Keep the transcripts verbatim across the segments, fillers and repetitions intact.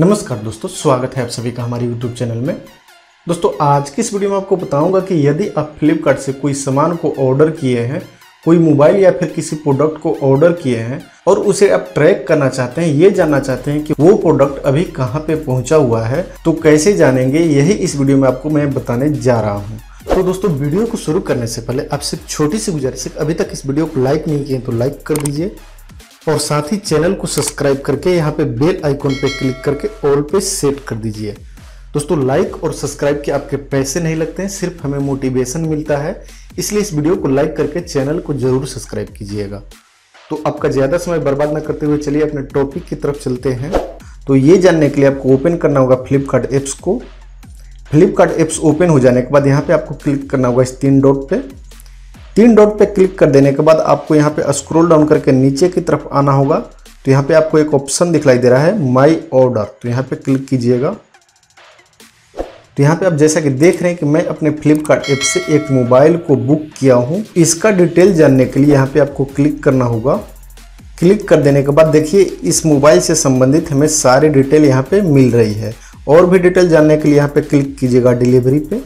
नमस्कार दोस्तों, स्वागत है आप सभी का हमारे YouTube चैनल में। दोस्तों आज की इस वीडियो में आपको बताऊंगा कि यदि आप फ्लिपकार्ट से कोई सामान को ऑर्डर किए हैं, कोई मोबाइल या फिर किसी प्रोडक्ट को ऑर्डर किए हैं और उसे आप ट्रैक करना चाहते हैं, ये जानना चाहते हैं कि वो प्रोडक्ट अभी कहाँ पे पहुँचा हुआ है, तो कैसे जानेंगे यही इस वीडियो में आपको मैं बताने जा रहा हूँ। तो दोस्तों वीडियो को शुरू करने से पहले आपसे छोटी सी गुजारिश है, अभी तक इस वीडियो को लाइक नहीं किए तो लाइक कर दीजिए और साथ ही चैनल को सब्सक्राइब करके यहाँ पे बेल आइकॉन पे क्लिक करके ऑल पे सेट कर दीजिए। दोस्तों लाइक और सब्सक्राइब के आपके पैसे नहीं लगते हैं, सिर्फ हमें मोटिवेशन मिलता है, इसलिए इस वीडियो को लाइक करके चैनल को जरूर सब्सक्राइब कीजिएगा। तो आपका ज़्यादा समय बर्बाद ना करते हुए चलिए अपने टॉपिक की तरफ चलते हैं। तो ये जानने के लिए आपको ओपन करना होगा फ्लिपकार्ट ऐप्स को। फ्लिपकार्ट ऐप्स ओपन हो जाने के बाद यहाँ पर आपको क्लिक करना होगा इस तीन डॉट पर। तीन डॉट पे क्लिक कर देने के बाद आपको यहाँ पे स्क्रॉल डाउन करके नीचे की तरफ आना होगा। तो यहाँ पे आपको एक ऑप्शन दिखलाई दे रहा है माय ऑर्डर, तो यहाँ पे क्लिक कीजिएगा। तो यहाँ पे आप जैसा कि देख रहे हैं कि मैं अपने फ्लिपकार्ट ऐप से एक मोबाइल को बुक किया हूँ। इसका डिटेल जानने के लिए यहाँ पे आपको क्लिक करना होगा। क्लिक कर देने के बाद देखिए इस मोबाइल से संबंधित हमें सारी डिटेल यहाँ पे मिल रही है। और भी डिटेल जानने के लिए यहाँ पे क्लिक कीजिएगा डिलीवरी पे।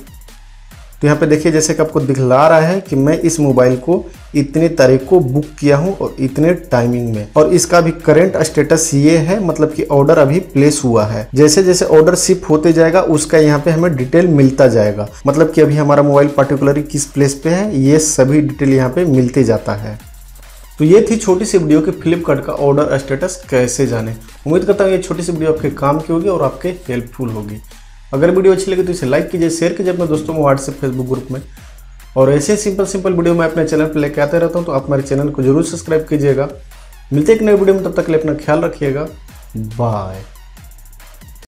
तो यहाँ पे देखिए जैसे कि आपको दिखला रहा है कि मैं इस मोबाइल को इतनी तारीख को बुक किया हूँ और इतने टाइमिंग में, और इसका भी करेंट स्टेटस ये है, मतलब कि ऑर्डर अभी प्लेस हुआ है। जैसे जैसे ऑर्डर शिप होते जाएगा उसका यहाँ पे हमें डिटेल मिलता जाएगा, मतलब कि अभी हमारा मोबाइल पर्टिकुलरली किस प्लेस पे है, ये सभी डिटेल यहाँ पे मिलते जाता है। तो ये थी छोटी सी वीडियो कि फ्लिपकार्ट का ऑर्डर स्टेटस कैसे जाने। उम्मीद करता हूँ ये छोटी सी वीडियो आपके काम की होगी और आपके हेल्पफुल होगी। अगर वीडियो अच्छी लगी तो इसे लाइक कीजिए, शेयर कीजिए अपने दोस्तों में, व्हाट्सएप फेसबुक ग्रुप में, और ऐसे सिंपल सिंपल वीडियो मैं अपने चैनल पर लेकर आते रहता हूं। तो आप मेरे चैनल को जरूर सब्सक्राइब कीजिएगा। मिलते हैं एक नए वीडियो में, तब तक के लिए अपना ख्याल रखिएगा। बाय।